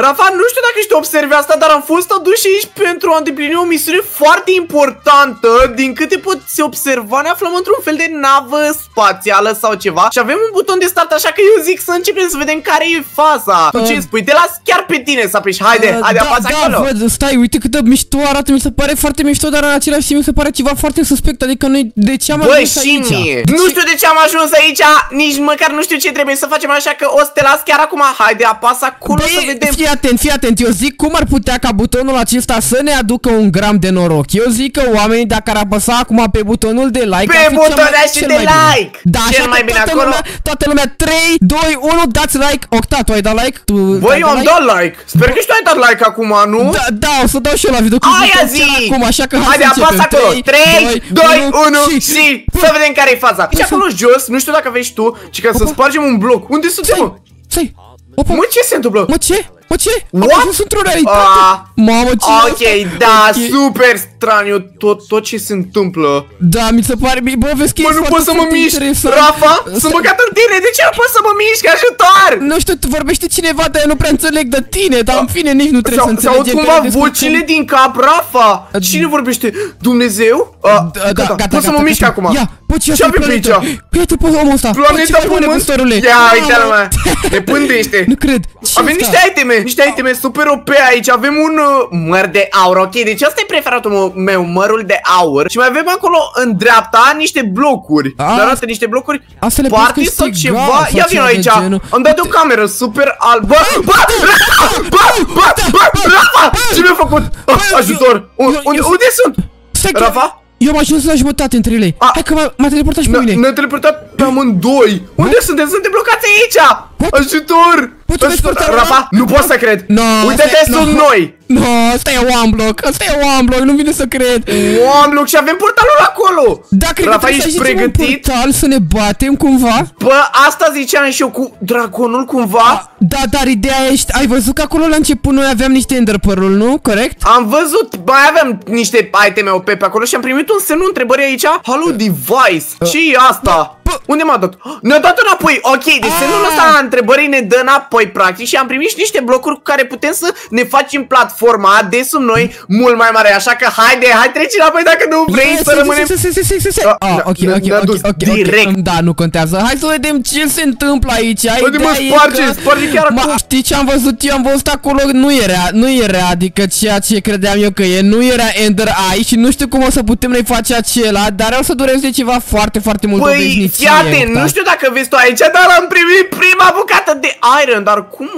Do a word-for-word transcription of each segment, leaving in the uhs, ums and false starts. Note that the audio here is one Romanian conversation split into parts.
Rafa, nu știu dacă știi observi asta, dar am fost aduși aici pentru a îndeplini o misiune foarte importantă. Din câte pot se observa, ne aflăm într-un fel de navă spațială sau ceva și avem un buton de start, așa că eu zic să începem să vedem care e faza. Tu ce spui? Te las chiar pe tine să apeși, haide, haide, apați acolo. Da, stai, uite cât de mișto arată, mi se pare foarte mișto, dar în același timp mi se pare ceva foarte suspect, adică noi de ce am ajuns aici? Nu știu de ce am ajuns aici, nici măcar nu știu ce trebuie să facem, așa că o să te las chiar acum, haide, apasă acolo să vedem. Fii atent, fii atent, eu zic cum ar putea ca butonul acesta să ne aducă un gram de noroc. Eu zic că oamenii dacă ar apăsa acum pe butonul de like, pe butonul de like, da, cel mai bine acolo. Toată lumea, trei, doi, unu, dați like. Octa, tu ai dat like? Băi, eu am dat like. Sper că și tu ai dat like acum, nu? Da, da, o să dau și eu la video. Aia zic! Haide, apasă acolo, trei, doi, unu și să vedem care e faza. Deci acolo jos, nu știu dacă vezi tu, ci ca să spargem un bloc. Unde suntem, mă? Stai, opa. Mă, ce se întâmplă? Mă, ce? Mă, ce? Am ajuns într-o realitate? Mamă, ce e asta? Ok, da, super straniu tot, tot ce se întâmplă. Da, mi se pare, bă, vezi că e foarte, foarte interesant. Rafa, sunt băgat în tine, de ce nu poți să mă mișc? Ajutor! Nu știu, vorbește cineva, dar eu nu prea înțeleg de tine, dar în fine nici nu trebuie să înțelegem. Se aud cumva vocile din cap, Rafa. Cine vorbește? Dumnezeu? Gata, pot să mă mișc acum. Ce avem pe aici? Uite, pe omul ăsta. Planeta Pământ? Ia, uite-l, mă. Ne pândește. Nu cred. Avem niște iteme, niște iteme super O P aici. Avem un măr de aur, ok, deci asta e preferatul meu, mărul de aur. Și mai avem acolo în dreapta niște blocuri. Arată niște blocuri. Party sau ceva. Ia vino aici. Am dat o cameră super albă. Bă, bă, bă, ce mi-a făcut? Ajutor. Unde sunt? Rafa? Eu am ajuns la jumătate între ele. A, hai că m-a teleportat și pe mine. Ne-a teleportat pe amândoi. Unde suntem? Suntem blocați aici. Ajutor! Rafa, nu pot să cred. Uite-te, sunt noi. No, asta e one block, asta e one block, nu vine să cred. One block și avem portalul acolo. Da, cred că trebuie să ajungem pregătit un portal să ne batem cumva. Bă, asta ziceam și eu cu dragonul cumva. Da, dar ideea ești, ai văzut că acolo la început noi aveam niște enderpearl-uri, nu? Corect? Am văzut, mai aveam niște iteme O P pe acolo și am primit un semnul întrebării aici. Hello device, ce-i asta? Unde m-a dat? Ne-a dat înapoi, ok, deci semnul ăsta întrebării ne dă înapoi practic și am primit și niște blocuri cu care putem să ne facem platforma de sub noi mult mai mare, așa că haide, hai treci înapoi dacă nu vrei să rămânem. Ok, ok, ok, direct. Da, nu contează, hai să vedem ce se întâmplă aici. Păi mă sparge, sparge chiar acolo. Știi ce am văzut? Eu am văzut acolo, nu era, nu era, adică ceea ce credeam eu că e, nu era Ender Eye și nu știu cum o să putem noi face acela, dar o să dureze ceva foarte, foarte mult. Iată, nu știu dacă vezi tu aici, dar am primit prima bucată de iron. Dar cum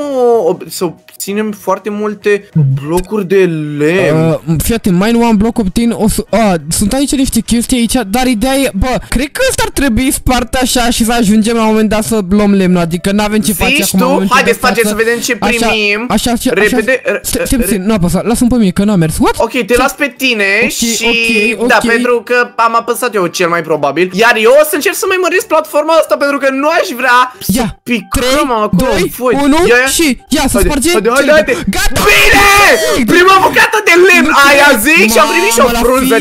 o să obținem foarte multe blocuri de lemn? Uh, Fii atent, mai nu am bloc obțin o să... Uh, sunt aici niște chestii aici, dar ideea e... Bă, cred că ăsta ar trebui spart așa și să ajungem la un moment dat să luăm lemnul. Adică n-avem ce face acum. Zici tu? Haideți, faceți să vedem ce primim. Așa, așa, repede. Nu apăsa, lasă-mi pe mine că n-am mers. Ok, te las pe tine și... Da, pentru că am apăsat eu cel mai probabil. Iar eu o să încerc să mai mă platforma asta pentru că nu aș vrea să picăm acolo. trei, doi, unu și ia să spargem. Gata! Bine! Prima bucată de lemn, aia zic, și am primit și o frunză.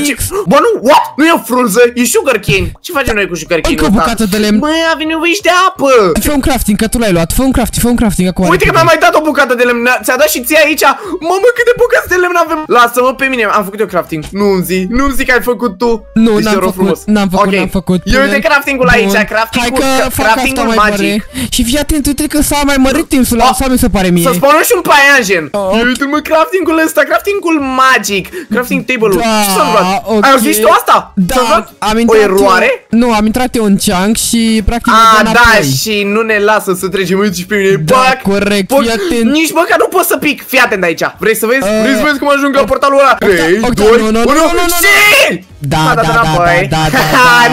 Bă, nu, what? Nu e o frunză, e sugar cane. Ce facem noi cu sugar cane? Încă o bucată de lemn. Băi, avem nevoie și de apă. Fă un crafting, că tu l-ai luat. Fă un crafting, fă un crafting acolo. Uite că mi-am mai dat o bucată de lemn. Ți-a dat și ție aici. Mamă, câte bucăți de lemn avem. Lasă-mă pe mine, am făcut eu crafting. Nu-mi zi, nu-mi zi că ai făcut tu. Nu, n-am făcut, n-am făcut, n-am făcut. Eu uite craftingul aici. Hai că fac asta mai mare. Și fii atent, uite că s-a mai mărit timpul la asta, mi se pare mie. Să spawnăm și un paianjen. Uite-mă craftingul ăsta, craftingul magic, crafting table-ul. Ce s-a întâmplat? Ai auzit tu asta? Da, am intrat o eroare? Nu, am intrat eu în chunk și practic a, da, și nu ne lasă să trecem. Uite și pe mine. Da, corect, fii atent. Nici măcar nu pot să pic, fii atent aici. Vrei să vezi? Vrei să vezi cum ajung la portalul ăla? trei, doi, unu și... Da, da, da, da, da.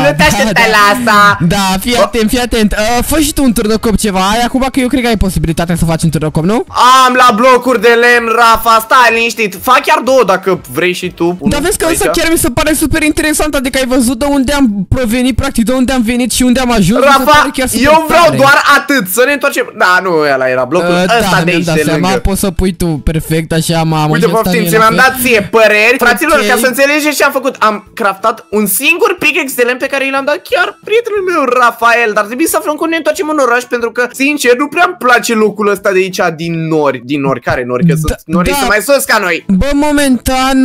Nu te așteptai la asta. Da, fii atent, fii atent. Uh, fă și tu un turnocop ceva. Ai acum că eu cred că ai posibilitatea să faci un turnocop, nu? Am la blocuri de lemn, Rafa, stai liniștit. Fac chiar două dacă vrei și tu. Dar vezi că asta chiar mi se pare super interesant. Adică ai văzut de unde am provenit, practic, de unde am venit și unde am ajuns. Rafa, eu vreau doar atât, să ne întoarcem. Da, nu, ăla era blocul ăsta de aici de lângă. Poți să pui tu perfect, așa, mamă. Uite, poftim, ți-am dat ție păreri. Fraților, ca să înțelegeți ce am făcut, am craftat un singur pic excelent pe care i l-am dat chiar prietenul meu, Rafael. Dar trebuie să aflăm cum ne întoarcem în oraș, pentru că, sincer, nu prea-mi place locul ăsta de aici din nori. Din nori, care nori? Că da, sunt norii, da, sunt mai sus ca noi. Bă, momentan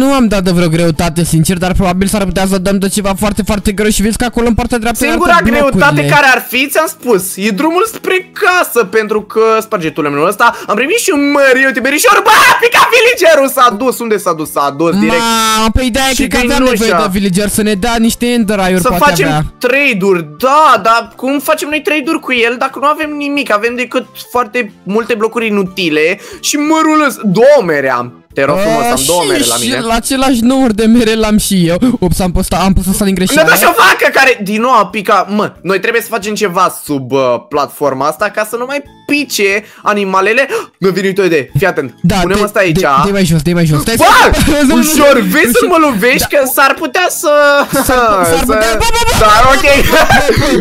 nu am dat de vreo greutate, sincer, dar probabil s-ar putea să dăm de ceva foarte, foarte greu și vezi că acolo în partea dreaptă. Singura greutate care ar fi, ți-am spus, e drumul spre casă, pentru că spargetul meu ăsta am primit și un măriu tiberișor. Bă, pica villagerul, s-a dus, unde s-a dus? S-a dus direct. Ma, păi da, cred că aveam nevoie de villager să ne dea niște enderai-uri, poate avea. Să facem trade-uri, da, dar cum facem noi trade-uri cu el dacă nu avem nimic? Avem decât foarte multe blocuri inutile și mărul ăsta, două mere am. Te rog frumos, am două mere la mine. La același număr de mere l-am și eu. Ops, am pus asta din greșeală. Da, și o vacă care din nou a picat. Mă, noi trebuie să facem ceva sub uh, platforma asta ca să nu mai pice animalele. Mi-a venit o idee, fii atent. Da, punem asta aici. Dai mai jos, dai mai jos. Stai, ușor, vezi să mă lovești că s-ar putea să... S-ar putea... Dar ok,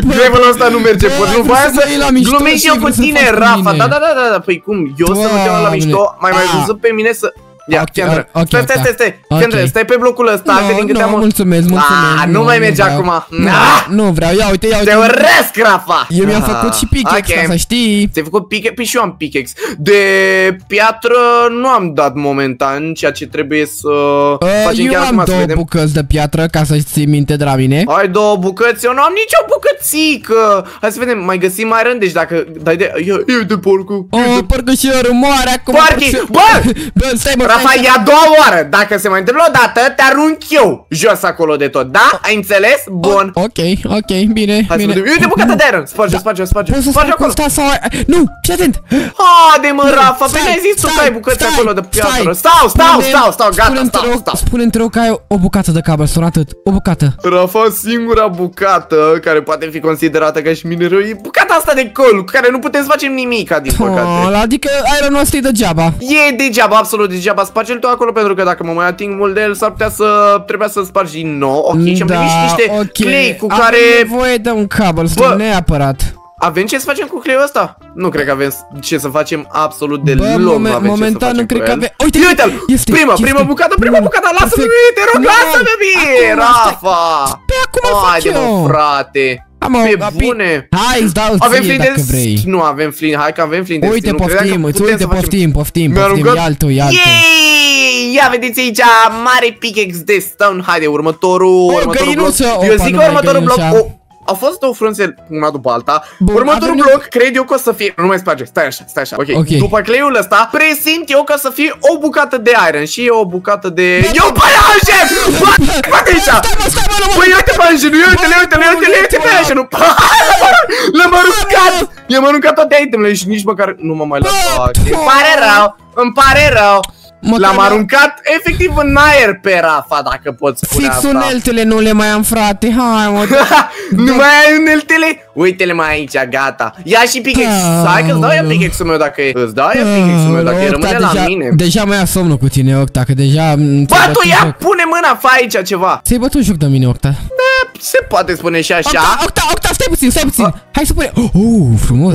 levelul ăsta nu merge. Nu voia să glumești eu cu tine, Rafa. Da, da, da, da, păi cum? Eu să mă dau la mișto, mai mai văzut pe mine să... Ia, Kendra, stai, stai, stai, stai pe blocul ăsta, că din câte am... mulțumesc, mulțumesc. Nu mai merge acum. Nu vreau, ia uite, ia uite. Te urăsc, Rafa. Eu mi-am făcut și pickaxe, ca să știi. Ți-ai făcut pickaxe? Păi și eu am pickaxe. De piatră nu am dat momentan, ceea ce trebuie să facem chiar acum. Eu am două bucăți de piatră, ca să-ți ții minte de la mine. Ai două bucăți? Eu nu am nicio bucățică. Hai să vedem, mai găsim iron, deci dacă... Dai de... Ia uite, porcu. O, porcu și eu rămoare acum. Porchi, bă! Stai, bă. Rafa, e a doua oară. Dacă se mai întâmplă o dată, te arunc eu jos acolo de tot. Da? Ai înțeles? Bun. O, ok, ok, bine. Hai bine. Să uite bucata de iron. Sparge, da. sparge, sparge. Poți sparge acolo. Sau... Nu, fii atent. Haide, mă, Rafa, pe ne-ai zis tu că ai bucăți acolo de piatră. Stau, stau, stau, stau, gata, stau, stau. Spune-mi rău că ai o bucată de cobblestone, atât. O bucată. Rafa, singura bucată care poate fi considerată ca și minereu e bucata asta de col, cu care nu putem să facem nimica, din păcate. Adică ironul ăsta e degeaba. E degeaba, absolut degeaba. Sparge-l tu acolo, pentru că dacă mă mai ating mult de el s-ar putea să... Trebuia să-l spargi din nou. Ok, și-am primit și niște clay cu care... Am nevoie de un cobblestone, neapărat. Avem ce să facem cu cleiul ăsta? Nu cred că avem ce să facem absolut deloc. Momentan nu cred că avem... Uite, uite-l! Prima, prima bucată, prima bucată! Lasă-mi, te rog, lasă-mi, bine, Rafa! Pe acum îl fac eu! Haide, mă, frate! Pe bune! Hai, îți dau ție dacă vrei. Nu avem flint, hai că avem flint de stil. Uite, poftim, uite, poftim, poftim, poftim, ia altul, ia altul. Ia vedeți aici, mare pickaxe de stone. Haide, următorul, următorul bloc. Eu zic că următorul bloc... Au fost două frunze una după alta. Bun, următorul bloc, cred eu că o să fie... Nu mai sparge, stai așa, stai așa, okay. ok. După cleiul ăsta, presimt eu că să fie o bucată de iron și o bucată de... Eu pe ajung! Bă, de aici! Bă, uite-mă, ajung, uite-le, uite-le, uite-le, uite-le, ajung! L-am aruncat! I-am aruncat toate itemele și nici măcar nu mă mai lăsat. Îmi pare rău, îmi pare rău. L-am aruncat efectiv în aer pe Rafa, dacă pot spune asta. Fix uneltele nu le mai am, frate, hai mă. Nu mai ai uneltele? Uite-le mai aici, gata. Ia și pickaxe, hai că-ți dau eu pickaxe-ul meu dacă e. Îți dau eu pickaxe-ul meu dacă e, rămâne la mine. Deja mai ia somnul cu tine, Octa, că deja... Bă, tu ia, pune mâna, fă aici ceva. Ți-ai bătut joc de mine, Octa. Se poate spune și așa. Octa, Octa, stai puțin, stai puțin. Hai să punem... Oh, frumos.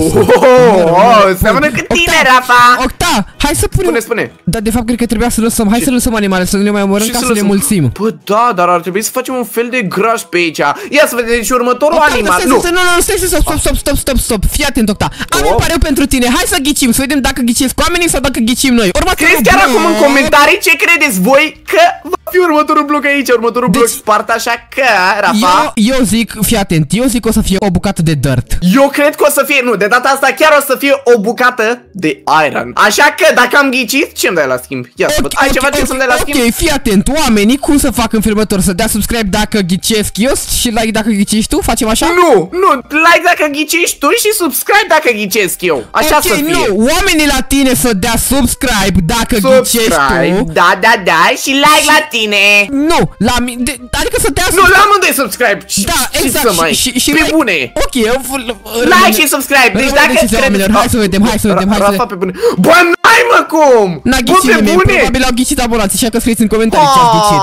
Seamănă cât tine, Rafa. Octa, hai să punem... Spune, spune. Dar de fapt cred că trebuia să lăsăm. Hai să lăsăm animale, să nu le mai omorăm ca să le mulțim. Bă, da, dar ar trebui să facem un fel de graș pe aici. Ia să vedem și următorul animal. Nu, nu, nu, stai, stai, stop, stop, stop, stop, stop. Fii atent, Octa. Am un pariu pentru tine. Hai să ghicim, să vedem dacă ghicesc cu oamenii sau dacă ghicim noi. Scrieți chiar acum în comentarii ce credeți voi că va fi următorul bloc aici, următorul bloc spart, așa că, Rafa. Eu zic, fii atent, eu zic că o să fie o bucată de dirt. Eu cred că o să fie, nu, de data asta chiar o să fie o bucată de iron. Așa că, dacă am ghicit, ce-mi dai la schimb? Ia să văd, ai ceva ce să-mi dai la schimb? Ok, fii atent, oamenii cum să fac în felul următor? Să dea subscribe dacă ghicesc eu și like dacă ghicești tu? Facem așa? Nu, nu, like dacă ghicești tu și subscribe dacă ghicesc eu. Așa să fie. Nu, oamenii la tine să dea subscribe dacă ghicești tu. Da, da, da, și like la tine. Nu, la mine, adică să dea subscribe. Nu, la amândoi subscribe. Da, exact, și pe bune. Ok, like și subscribe. Deci dacă credeți, hai să vedem, hai să vedem, hai să vedem. Rafa, pe bune. Bă, n-ai mă cum. N-a ghicit nimeni, probabil au ghicit abonații. Așa că scrieți în comentarii ce ați ghicit.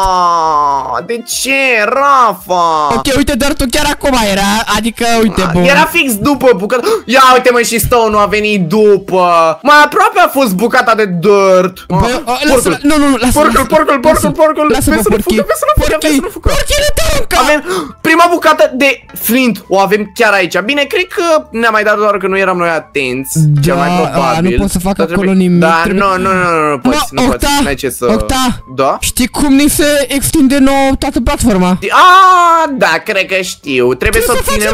de ce, Rafa? Ok, uite, dar tu chiar acum era, adică, uite, a, bun. Era fix după bucata. Ia uite, mă, și Stone-ul a venit după. Mai aproape a fost bucata de dirt. Bă, a, porcul. Nu, nu, nu, lasă, porcul, porcul, porcul, porcul. Lasă-mă, porcii. Porcii, porcii, porcii. Avem prima bucată de flint. O avem chiar aici. Bine, cred că ne-a mai dat doar că nu eram noi atenți. Da, cel mai probabil. Nu pot să fac acolo nimic. Da, nu, nu, nu, nu poți, nu poți. N-ai ce să... Octa, da? Știi cum ni se extinde nouă toată platforma? Ah, da, cred că știu. Trebuie să obținem...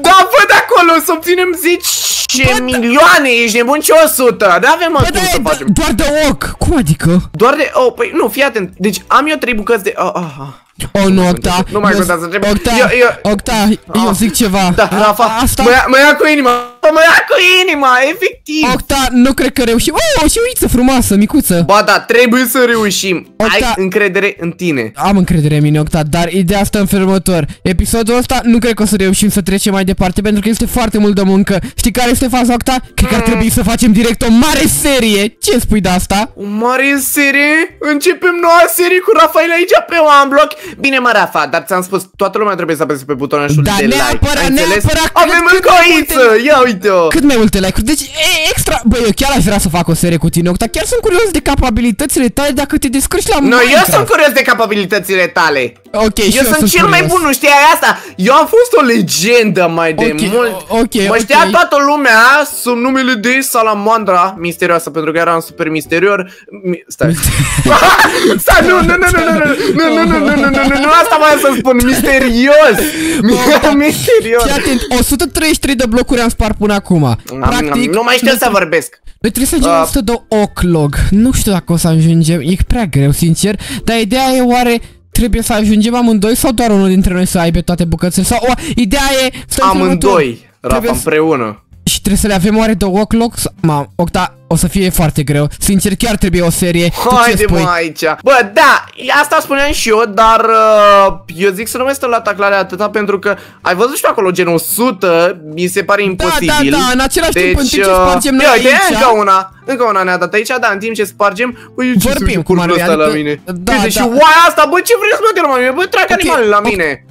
Da, văd acolo, să obținem zece milioane, ești nebun, ce o sută? Da, avem acum să facem. Doar de oc, cum adică? Doar de... Oh, păi nu, fii atent. Deci am eu trei bucăți de... Oh, nu, Octa. Nu mai contează, trebuie... Octa, eu zic ceva. Da, Rafa, mă ia cu inima. Mă ia cu inima, efectiv. Octa, nu cred că reușim. Oh, și uiță frumoasă, micuță. Ba da, trebuie să reușim. Ai încredere în tine. Am încredere în mine, Octa, dar ideea asta în felul următor. Episodul ăsta nu cred că o să reușim să trecem mai departe, pentru că este foarte mult de muncă. Știi care este faza, Octa? Cred că ar trebui să facem direct o mare serie. Ce spui de asta? O mare serie? Începem noua serie cu Rafael aici pe OneBlock. Bine, mă, Rafa, dar ți-am spus, toată lumea trebuie să apese pe butonul ăsta de like. Da, neapărat, neapărat. Avem încă o iță, ia uite-o. Cât mai multe like-uri, deci e extra. Bă, eu chiar aș vrea să fac o serie cu tine, Octa. Chiar sunt curios de capabilitățile tale dacă te descurci la Minecraft. No, eu sunt curios de capabilitățile tale. Ok, eu, și eu sunt, sunt cel curios. Mai bun, nu știai asta? Eu am fost o legendă mai de okay, mult. Okay, mă știa okay. toată lumea sub numele de Salamandra Misterioasă, pentru că eram super misterior. Stai. Stai, nu, nu, nu, nu, nu, nu, nu, nu, nu, nu, nu, nu, asta voiam să spun, misterios. Misterios. Fii atent, o sută treizeci și trei de blocuri am spart până acum. Practic, nu mai știu să vorbesc. Noi trebuie să ajungem o sută de oclog. Nu știu dacă o să ajungem, e prea greu, sincer. Dar ideea e oare... Trebuie să ajungem amândoi sau doar unul dintre noi să aibă toate bucățele? Sau o, ideea e... Amândoi, Rafa, împreună. Și trebuie să le avem oare de Oclock? Mam, Octa, o să fie foarte greu. Sincer, chiar trebuie o serie. Haide, mă, aici. Bă, da, asta spuneam și eu, dar eu zic să nu mai stăm la taclare atâta, pentru că ai văzut și acolo gen o sută, mi se pare imposibil. Da, da, da, în același timp, în timp ce spargem noi aici. Încă una, încă una ne-a dat aici, da, în timp ce spargem, uite ce sunt cursul ăsta la mine. Și oaia asta, bă, ce vreți, mă, de la mine? Bă, trag animalele la mine.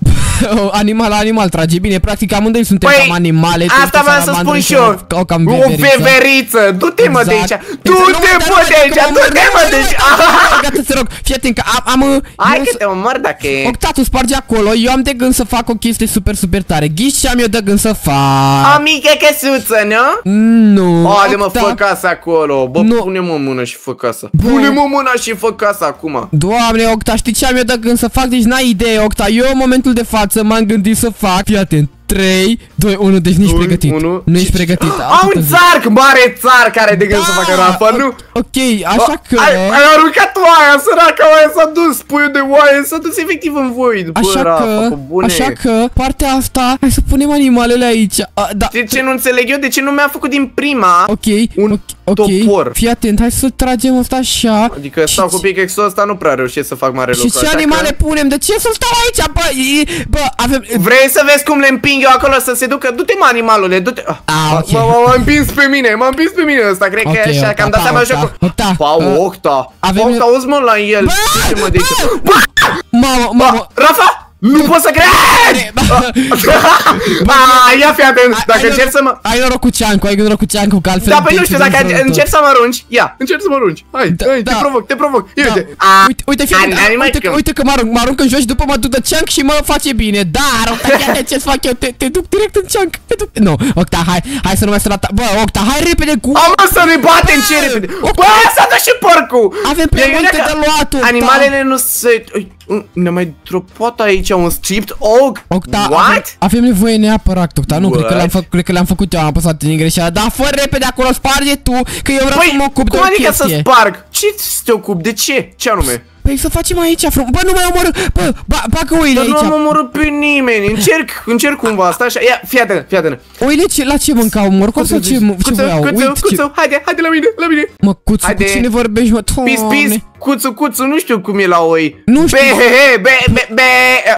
Animal, animal trage, bine, practic amândoi suntem păi, cam animale. Asta vreau să spun și eu. O, o veveriță, du-te mă exact. de aici. Du-te mă de aici, du-te mă de aici. Gata, te rog, fii atent că am, am hai că te omor dacă e. Octa, tu spargi acolo, eu am de gând să fac o chestie super, super tare. Ghici ce am eu de gând să fac? O mică căsuță, nu? Nu. Haide mă, fă casa acolo. Bă, pune-mă mâna și fă casa. Pune-mă mâna și fă casa acum. Doamne, Octa, știi ce am eu de gând să fac? Deci n-ai idee, Octa, eu în momentul de față m-am gândit să fac, fii atent, trei, doi, unu, deci nici pregătit. Nu ești pregătit. Am un țarc, mare țarc care de gând să facă Rafa, nu? Ok, așa că... Ai aruncat oaia, săraca oaia s-a dus, puiul de oaie s-a dus efectiv în void. Așa că, așa că, partea asta, hai să punem animalele aici. De ce nu înțeleg eu? De ce nu mi-a făcut din prima un topor? Fii atent, hai să tragem asta așa. Adică stau cu pickaxe-ul ăsta, nu prea reușesc să fac mare lucru. Și ce animale punem? De ce să stau aici? Bă, avem... Vrei să vezi cum le împing eu acolo să se ducă? Du-te mă, animalule, du-te. M-am împins pe mine, m-am împins pe mine ăsta. Cred că e așa, că am dat seama jocul. Pau, Octa, Octa, auzi mă la el. Ce mă de aici? Mamă, mamă, Rafa? Nu pot să crezi! Aaa, ia fii atent, dacă încerci să mă... Ai noroc cu Ciancu, ai noroc cu Ciancu, că altfel... Da, păi nu știu, dacă încerci să mă arunci, ia, încerci să mă arunci, hai, te provoc, te provoc, uite! Uite, uite că mă arunc în jos și după mă duc de Cianc și mă face bine, dar, Octa, ce-ți fac eu, te duc direct în Cianc, te duc... Nu, Octa, hai, hai să nu mai să rata... Bă, Octa, hai repede cu... Am să ne batem, ce repede! Bă, s-a dat și porcul! Avem prea multe de luat, Octa! Animalele nu se... Ne-a mai dropat aici un script, Oc, Octa, what? Avem nevoie neapărat, Octa, nu, cred că le-am făcut, cred că le-am făcut eu, am apăsat în greșeală, dar fă repede acolo, sparge tu, că eu vreau să mă ocup de o chestie. Cum adică să sparg? Ce să te ocup? De ce? Ce anume? Păi să facem aici frumos. Bă, nu mai omoră. Bă, bagă oile aici. Dar nu am omorât pe nimeni. Încerc, încerc cumva asta așa. Ia, fii atent, fii atent. Oile ce, la ce mâncau? Morcov sau ce? Ce voiau? Cuțu, cuțu, haide, haide la mine, la mine. Mă, cuțu, cu cine vorbești, mă? Pis, pis, cuțu, cuțu, nu știu cum e la oi. Nu știu. Be, be, be, be.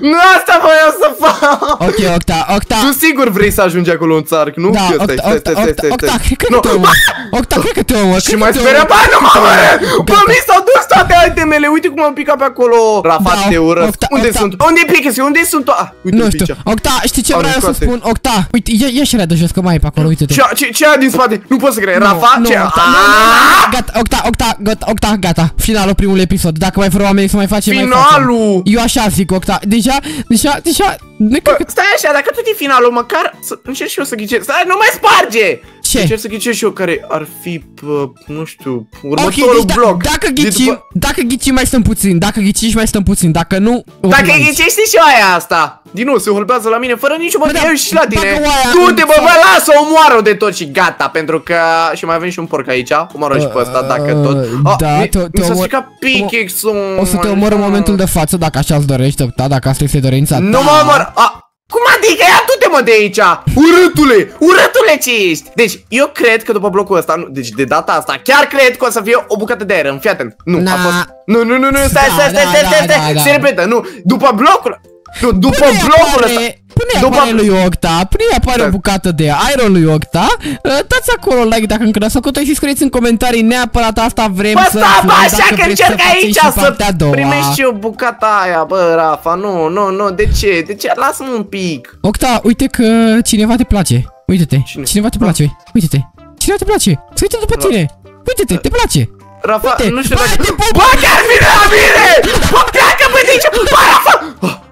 Nu asta voiam să fac! Ok, Octa, Octa! Tu sigur vrei să ajungi acolo în țarc, nu? Da, Octa, Octa, Octa, Octa, cred că nu te omor! Octa, cred că te omor! Și mai speria, bă, nu mă măre! Bă, mi s-au dus toate itemele, uite cum am picat pe acolo! Rafa, te urăsc! Unde sunt? Unde pică-se? Unde sunt toate? Nu știu, Octa, știi ce vreau să spun? Octa, uite, ieși rea de jos, că mai e pe acolo, uite-te! Ce ai din spate? Nu poți să crezi, Rafa? Ce? Gata, Octa, Octa, Octa, gata! Finalul primului episod, dacă mai vreau oamenii să mai facem, mai facem! Finalul! Eu așa zic, Octa, deja, deja, deja... Bă, stai așa, dacă tot e finalul, măcar să încerc și eu să ghicesc. Stai, nu mai sparge! Ce? Încerc să ghicesc și eu care ar fi, pă, nu știu, următorul okay, bloc. Da, dacă ghicim, după... dacă ghicim mai stăm puțin, dacă ghiciști mai stăm puțin, dacă nu... Dacă ghicești și aia asta! Din nou, se holbează la mine fără nicio bătăie, da, și la tine. Du-te, bă, bă, lasă, omoară de tot și gata, pentru că... Și mai avem și un porc aici, omoară și pe ăsta, dacă tot... Oh, da, mi, mi s-a stricat pickaxe-ul. O să te omor în momentul de față, dacă așa-ți dorești, da, dacă asta este dorința ta. Nu mă omor! A, cum adică? Ia du-te, mă, de aici! Urâtule! Urâtule ce ești! Deci, eu cred că după blocul ăsta, nu, deci de data asta, chiar cred că o să fie o bucată de aer, în fii atent. Nu, a fost... Nu, nu, nu, nu, stai, stai, stai, stai, stai, se repetă, nu, după blocul... Nu, după blocul ăsta. Pune-i apare lui Octa, pune-i apare o bucată de iron lui Octa. Dați acolo like dacă încă n-ați făcut-o și scrieți în comentarii neapărat asta vrem să... Bă, stai, bă, așa că încerc aici să primești eu bucata aia, bă, Rafa, nu, nu, nu, de ce, de ce, lasă-mă un pic. Octa, uite că cineva te place, uite-te, cineva te place, uite-te, cineva te place, să uite după tine, uite-te, te place. Rafa, nu știu dacă... Bă, chiar vine la mine! Bă, pleacă, bă, de ce, bă, Rafa!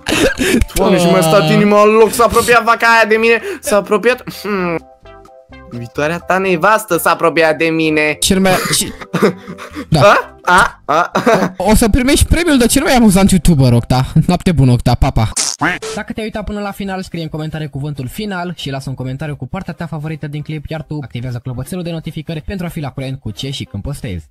Doamne, și mi-a stat inima în loc, s-a apropiat vaca aia de mine, s-a apropiat... Hmm. Viitoarea ta nevastă s-a apropiat de mine. Cel mai... Da. A? A? A? O, o să primești premiul de cel mai amuzant YouTuber, Octa. Noapte bună, Octa, papa. Dacă te-ai uitat până la final, scrie în comentarii cuvântul final și lasă un comentariu cu partea ta favorită din clip, iar tu activează clopoțelul de notificări pentru a fi la curent cu ce și când postezi.